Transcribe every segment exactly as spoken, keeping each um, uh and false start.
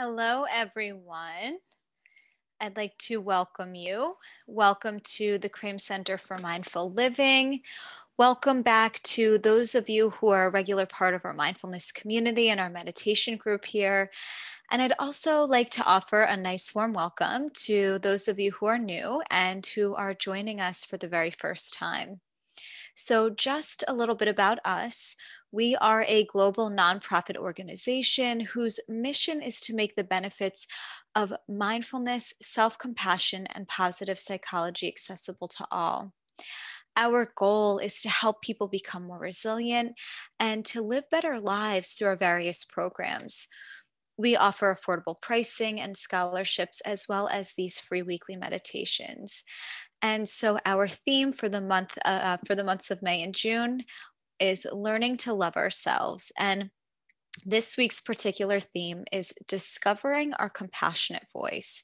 Hello, everyone. I'd like to welcome you. Welcome to the Krame Center for Mindful Living. Welcome back to those of you who are a regular part of our mindfulness community and our meditation group here. And I'd also like to offer a nice warm welcome to those of you who are new and who are joining us for the very first time. So just a little bit about us. We are a global nonprofit organization whose mission is to make the benefits of mindfulness, self-compassion, and positive psychology accessible to all. Our goal is to help people become more resilient and to live better lives through our various programs. We offer affordable pricing and scholarships, as well as these free weekly meditations. And so our theme for the month, uh, for the months of May and June is learning to love ourselves. And this week's particular theme is discovering our compassionate voice.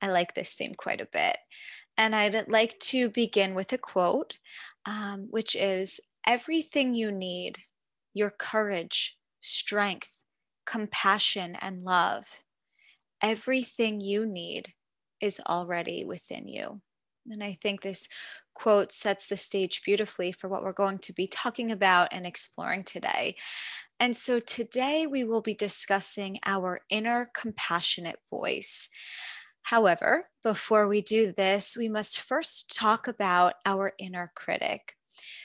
I like this theme quite a bit. And I'd like to begin with a quote, um, which is, "Everything you need, your courage, strength, compassion, and love, everything you need is already within you." And I think this quote sets the stage beautifully for what we're going to be talking about and exploring today. And so today we will be discussing our inner compassionate voice. However, before we do this, we must first talk about our inner critic.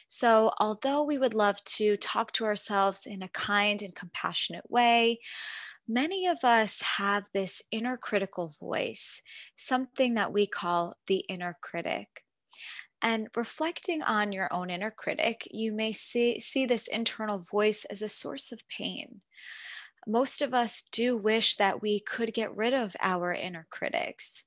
So although we would love to talk to ourselves in a kind and compassionate way, many of us have this inner critical voice, something that we call the inner critic. And reflecting on your own inner critic, you may see, see this internal voice as a source of pain. Most of us do wish that we could get rid of our inner critics.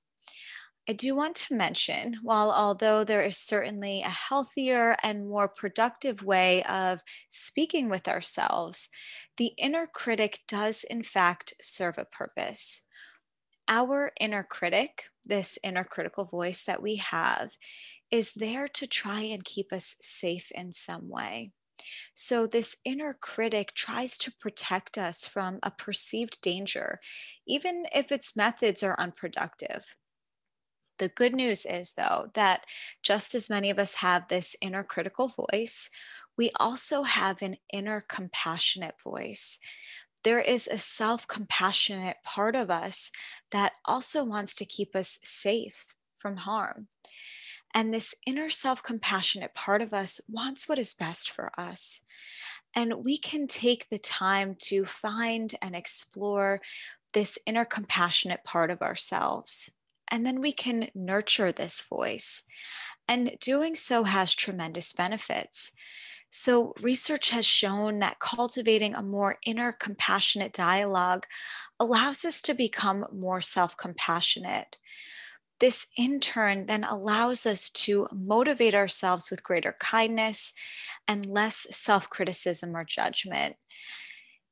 I do want to mention, while although there is certainly a healthier and more productive way of speaking with ourselves, the inner critic does in fact serve a purpose. Our inner critic, this inner critical voice that we have, is there to try and keep us safe in some way. So this inner critic tries to protect us from a perceived danger, even if its methods are unproductive. The good news is, though, that just as many of us have this inner critical voice, we also have an inner compassionate voice. There is a self-compassionate part of us that also wants to keep us safe from harm. And this inner self-compassionate part of us wants what is best for us. And we can take the time to find and explore this inner compassionate part of ourselves. And then we can nurture this voice. And doing so has tremendous benefits. So research has shown that cultivating a more inner compassionate dialogue allows us to become more self-compassionate. This in turn then allows us to motivate ourselves with greater kindness and less self-criticism or judgment.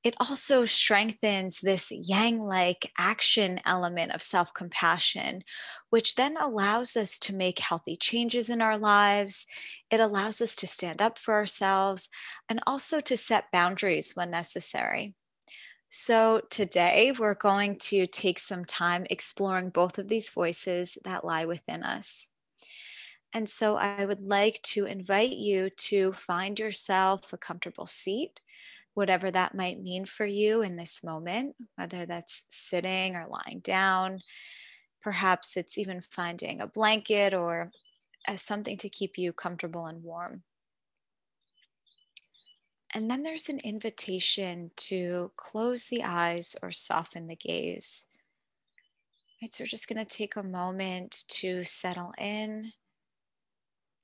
It also strengthens this yang-like action element of self-compassion, which then allows us to make healthy changes in our lives. It allows us to stand up for ourselves and also to set boundaries when necessary. So today we're going to take some time exploring both of these voices that lie within us. And so I would like to invite you to find yourself a comfortable seat, whatever that might mean for you in this moment, whether that's sitting or lying down. Perhaps it's even finding a blanket or something to keep you comfortable and warm. And then there's an invitation to close the eyes or soften the gaze. Right, so we're just going to take a moment to settle in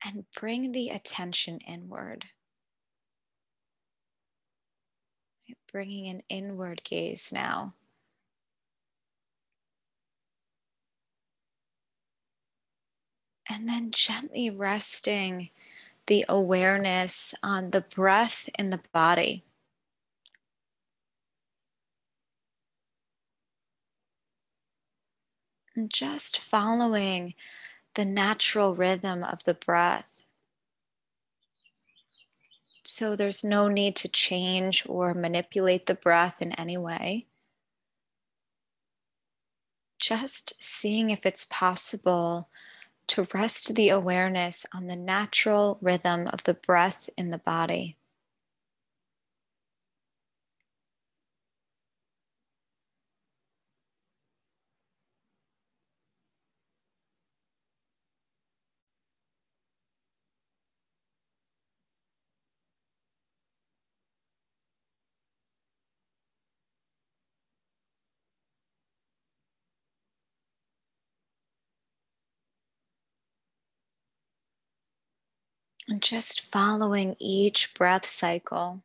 and bring the attention inward. Bringing an inward gaze now. And then gently resting the awareness on the breath in the body. And just following the natural rhythm of the breath. So there's no need to change or manipulate the breath in any way. just seeing if it's possible to rest the awareness on the natural rhythm of the breath in the body. And just following each breath cycle.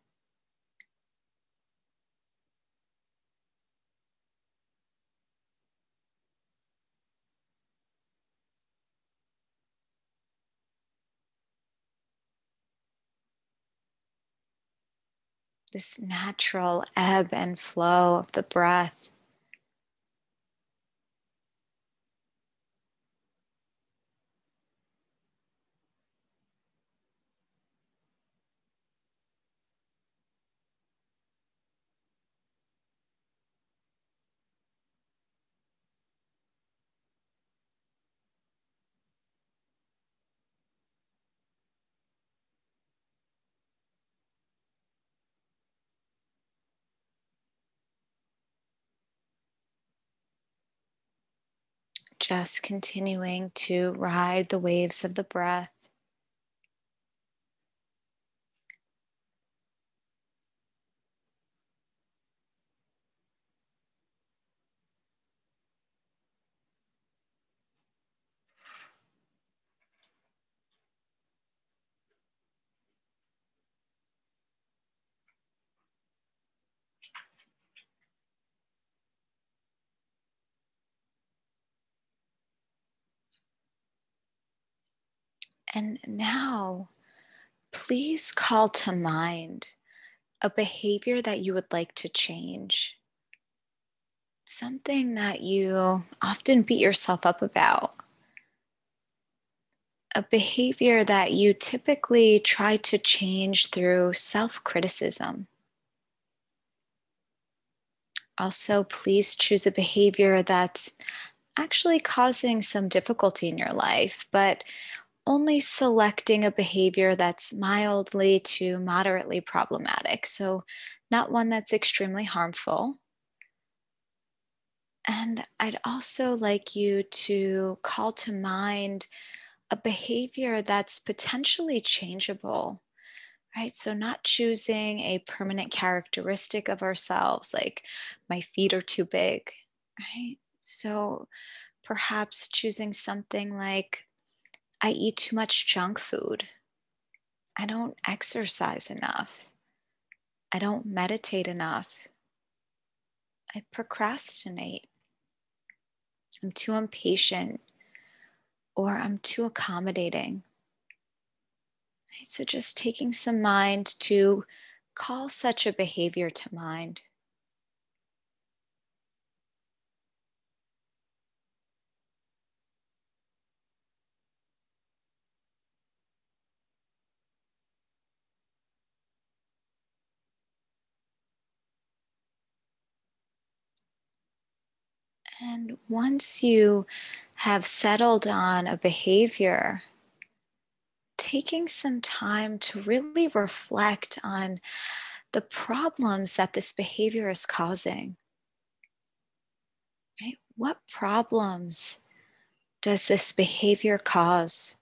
This natural ebb and flow of the breath. Just continuing to ride the waves of the breath. And now, please call to mind a behavior that you would like to change. Something that you often beat yourself up about. A behavior that you typically try to change through self-criticism. Also, please choose a behavior that's actually causing some difficulty in your life, but only selecting a behavior that's mildly to moderately problematic. So not one that's extremely harmful. And I'd also like you to call to mind a behavior that's potentially changeable, right? So not choosing a permanent characteristic of ourselves, like my feet are too big, right? So perhaps choosing something like, I eat too much junk food. I don't exercise enough. I don't meditate enough. I procrastinate. I'm too impatient, or I'm too accommodating. Right? So just taking some mind to call such a behavior to mind. And once you have settled on a behavior, taking some time to really reflect on the problems that this behavior is causing. Right? What problems does this behavior cause?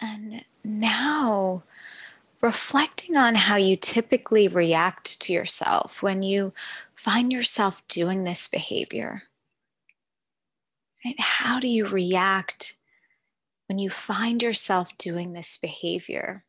And now, reflecting on how you typically react to yourself when you find yourself doing this behavior. Right? How do you react when you find yourself doing this behavior?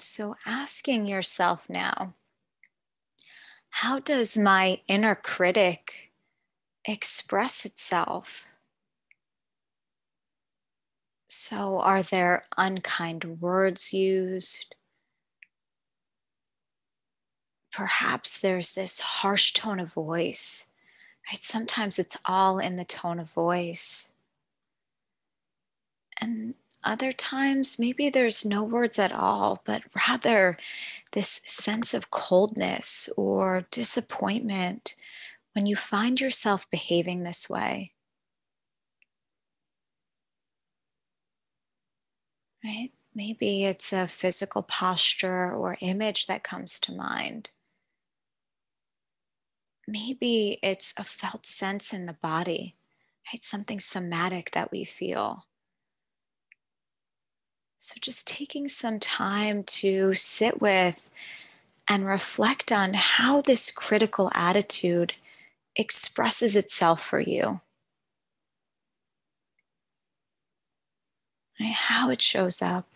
So asking yourself now, how does my inner critic express itself? So are there unkind words used? Perhaps there's this harsh tone of voice, right? Sometimes it's all in the tone of voice. And other times, maybe there's no words at all, but rather this sense of coldness or disappointment when you find yourself behaving this way. Right? Maybe it's a physical posture or image that comes to mind. Maybe it's a felt sense in the body, right? Something somatic that we feel. So just taking some time to sit with and reflect on how this critical attitude expresses itself for you. Right? How it shows up.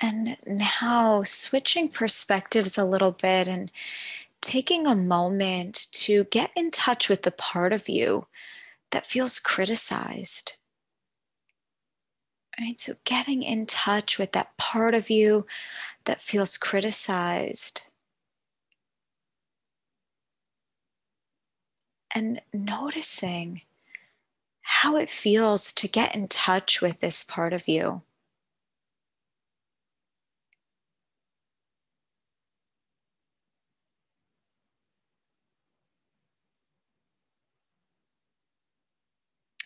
And now switching perspectives a little bit and taking a moment to get in touch with the part of you that feels criticized. Right? So getting in touch with that part of you that feels criticized. And noticing how it feels to get in touch with this part of you.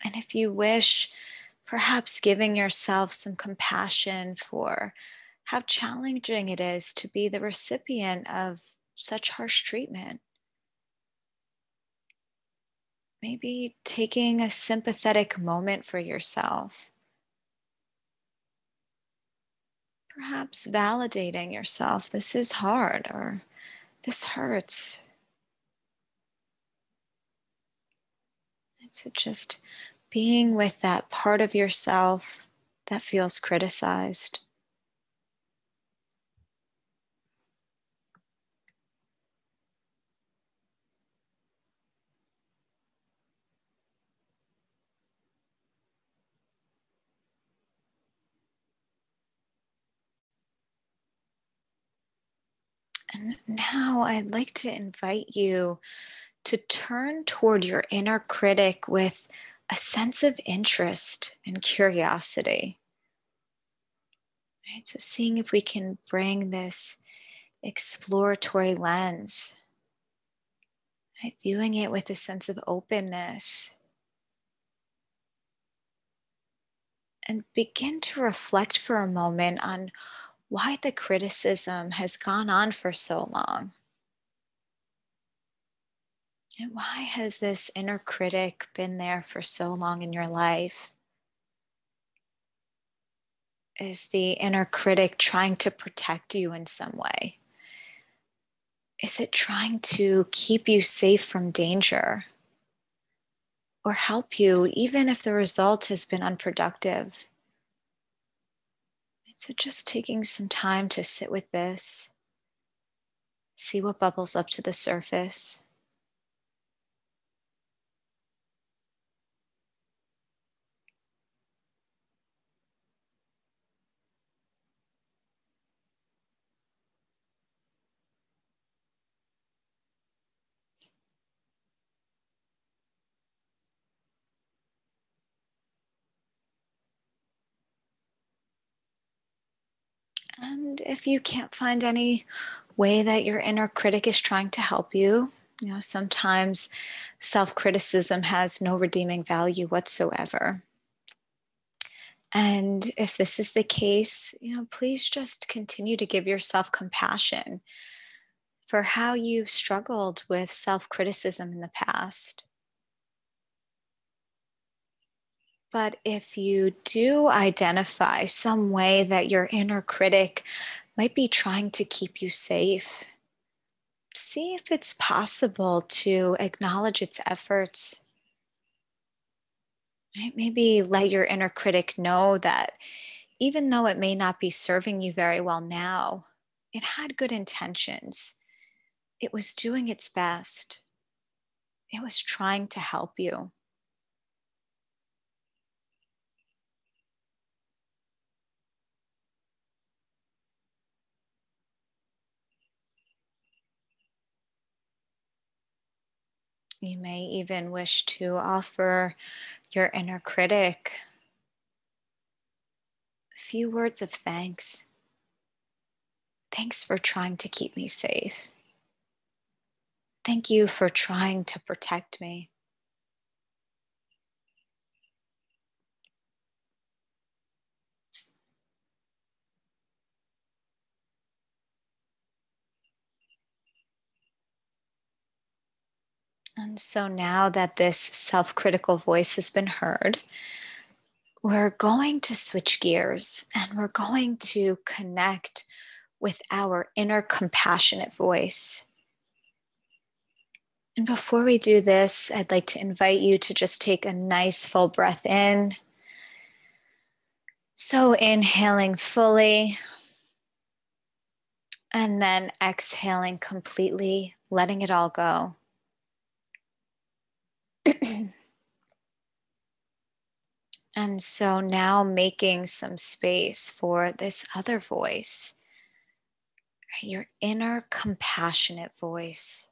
And if you wish, perhaps giving yourself some compassion for how challenging it is to be the recipient of such harsh treatment. Maybe taking a sympathetic moment for yourself. Perhaps validating yourself, this is hard, or this hurts. So just being with that part of yourself that feels criticized. And now I'd like to invite you to turn toward your inner critic with a sense of interest and curiosity. Right? So seeing if we can bring this exploratory lens, right? Viewing it with a sense of openness. And begin to reflect for a moment on why the criticism has gone on for so long. And why has this inner critic been there for so long in your life? Is the inner critic trying to protect you in some way? Is it trying to keep you safe from danger or help you, even if the result has been unproductive? So just taking some time to sit with this, see what bubbles up to the surface. And if you can't find any way that your inner critic is trying to help you, you know, sometimes self-criticism has no redeeming value whatsoever. And if this is the case, you know, please just continue to give yourself compassion for how you've struggled with self-criticism in the past. But if you do identify some way that your inner critic might be trying to keep you safe, see if it's possible to acknowledge its efforts. Right? Maybe let your inner critic know that even though it may not be serving you very well now, it had good intentions. It was doing its best. It was trying to help you. You may even wish to offer your inner critic a few words of thanks. Thanks for trying to keep me safe. Thank you for trying to protect me. And so now that this self-critical voice has been heard, we're going to switch gears and we're going to connect with our inner compassionate voice. And before we do this, I'd like to invite you to just take a nice full breath in. So inhaling fully and then exhaling completely, letting it all go. And so now making some space for this other voice, right? Your inner compassionate voice.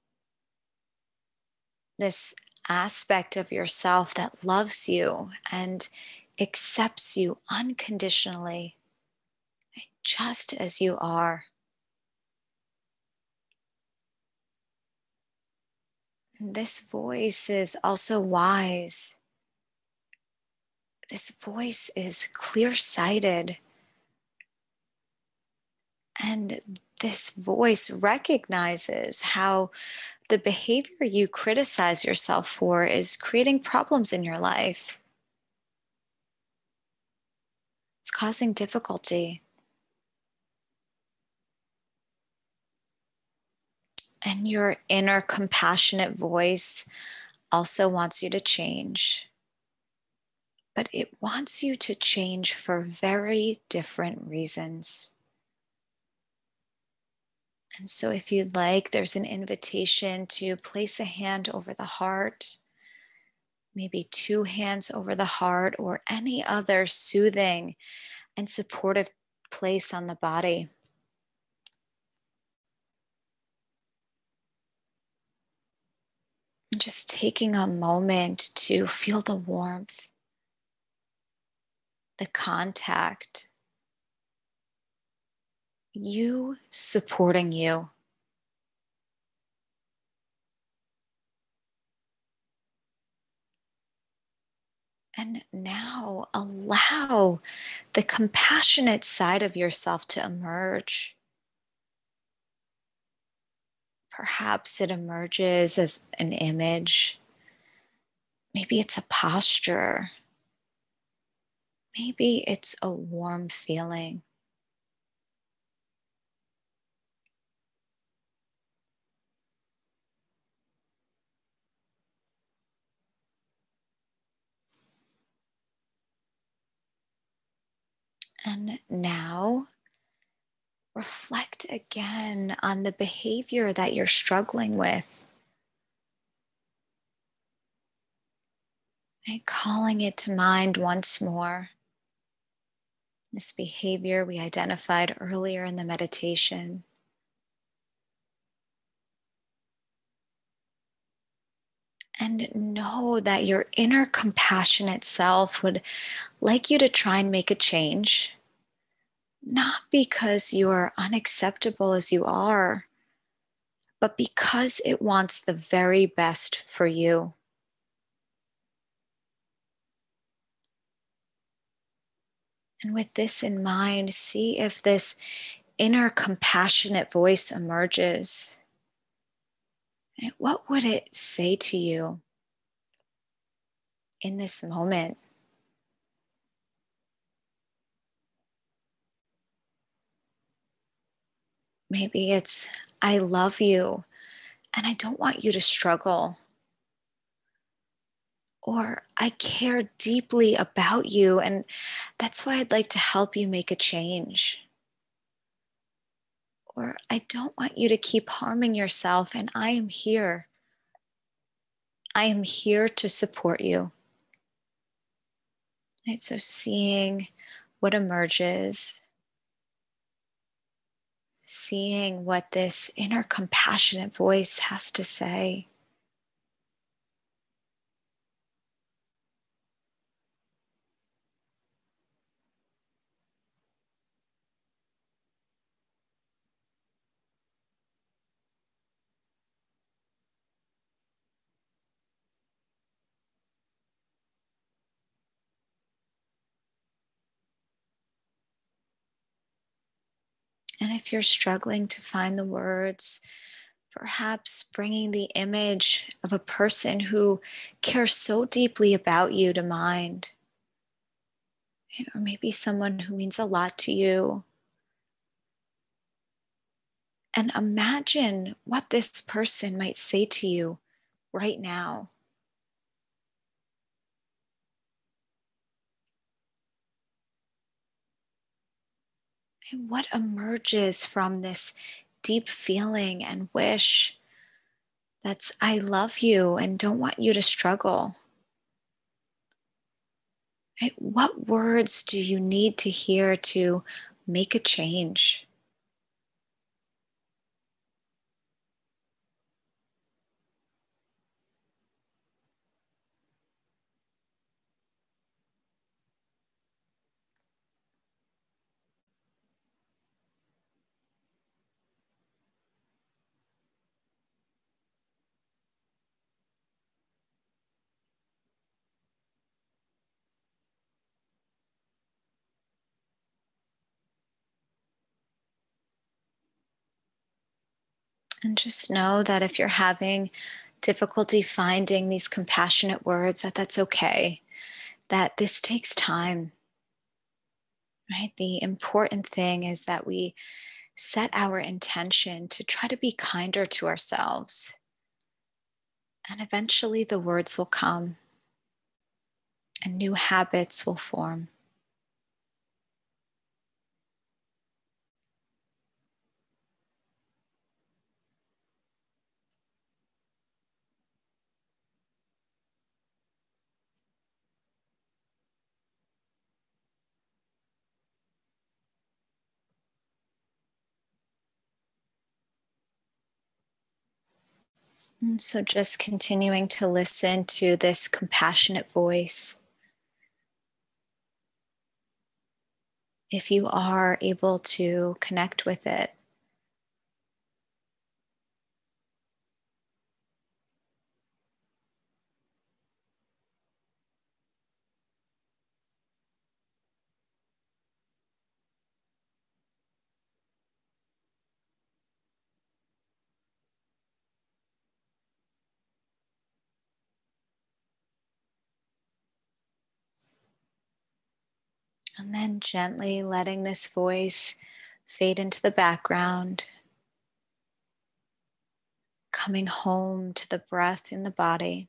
This aspect of yourself that loves you and accepts you unconditionally, right? Just as you are. And this voice is also wise. This voice is clear-sighted. And this voice recognizes how the behavior you criticize yourself for is creating problems in your life. It's causing difficulty. And your inner compassionate voice also wants you to change. But it wants you to change for very different reasons. And so if you'd like, there's an invitation to place a hand over the heart, maybe two hands over the heart, or any other soothing and supportive place on the body. Just taking a moment to feel the warmth, the contact, you supporting you. And now allow the compassionate side of yourself to emerge. Perhaps it emerges as an image. Maybe it's a posture. Maybe it's a warm feeling. And now, reflect again on the behavior that you're struggling with. And calling it to mind once more. This behavior we identified earlier in the meditation. And know that your inner compassionate self would like you to try and make a change, not because you are unacceptable as you are, but because it wants the very best for you. And with this in mind, see if this inner compassionate voice emerges. What would it say to you in this moment? Maybe it's, I love you, and I don't want you to struggle. Or I care deeply about you, and that's why I'd like to help you make a change. Or I don't want you to keep harming yourself, and I am here. I am here to support you. Right, so seeing what emerges, seeing what this inner compassionate voice has to say. And if you're struggling to find the words, perhaps bringing the image of a person who cares so deeply about you to mind. Or maybe someone who means a lot to you. And imagine what this person might say to you right now. What emerges from this deep feeling and wish that's, I love you and don't want you to struggle? Right? What words do you need to hear to make a change? And just know that if you're having difficulty finding these compassionate words, that that's okay, that this takes time, right? The important thing is that we set our intention to try to be kinder to ourselves. And eventually the words will come and new habits will form. And so just continuing to listen to this compassionate voice. If you are able to connect with it. And then gently letting this voice fade into the background, coming home to the breath in the body.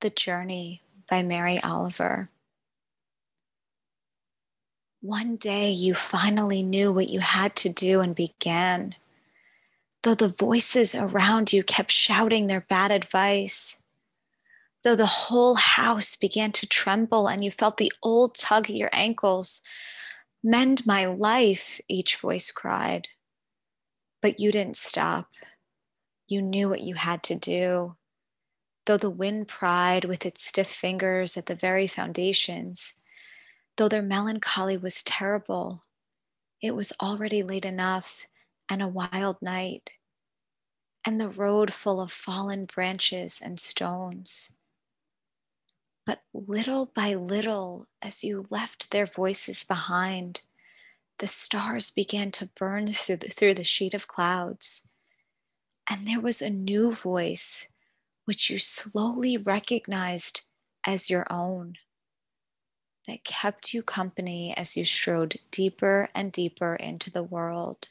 The Journey by Mary Oliver. One day you finally knew what you had to do and began, though the voices around you kept shouting their bad advice. though the whole house began to tremble and you felt the old tug at your ankles. Mend my life, each voice cried. But you didn't stop. You knew what you had to do. Though the wind pried with its stiff fingers at the very foundations, though their melancholy was terrible, it was already late enough and a wild night, and the road full of fallen branches and stones. But little by little, as you left their voices behind, the stars began to burn through the, through the sheet of clouds, and there was a new voice which you slowly recognized as your own, that kept you company as you strode deeper and deeper into the world,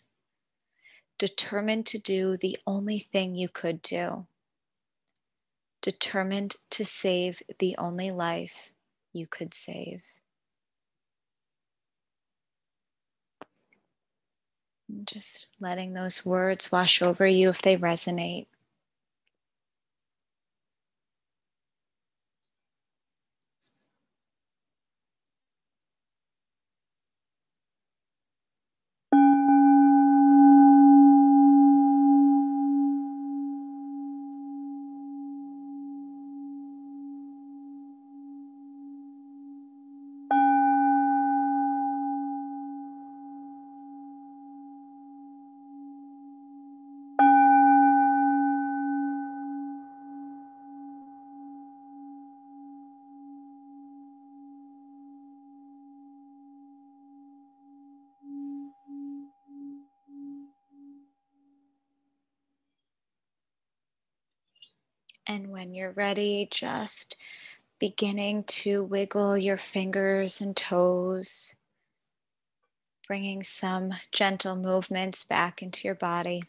determined to do the only thing you could do, determined to save the only life you could save. And just letting those words wash over you if they resonate. And when you're ready, just beginning to wiggle your fingers and toes, bringing some gentle movements back into your body.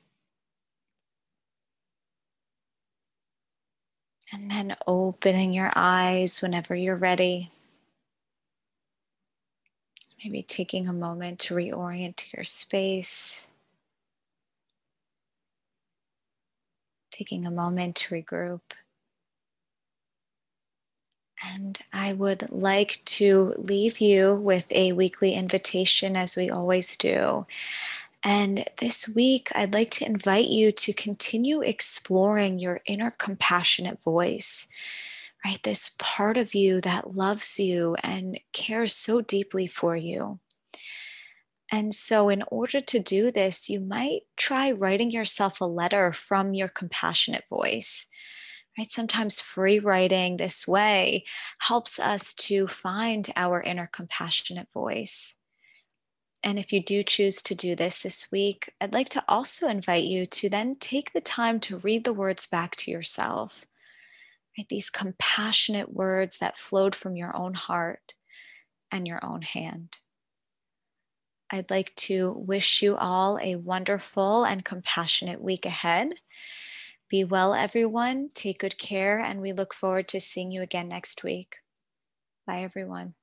And then opening your eyes whenever you're ready. Maybe taking a moment to reorient your space. Taking a moment to regroup. And I would like to leave you with a weekly invitation, as we always do. And this week, I'd like to invite you to continue exploring your inner compassionate voice, right? This part of you that loves you and cares so deeply for you. And so in order to do this, you might try writing yourself a letter from your compassionate voice, right? Sometimes free writing this way helps us to find our inner compassionate voice. And if you do choose to do this this week, I'd like to also invite you to then take the time to read the words back to yourself, right? These compassionate words that flowed from your own heart and your own hand. I'd like to wish you all a wonderful and compassionate week ahead. Be well, everyone. Take good care, and we look forward to seeing you again next week. Bye, everyone.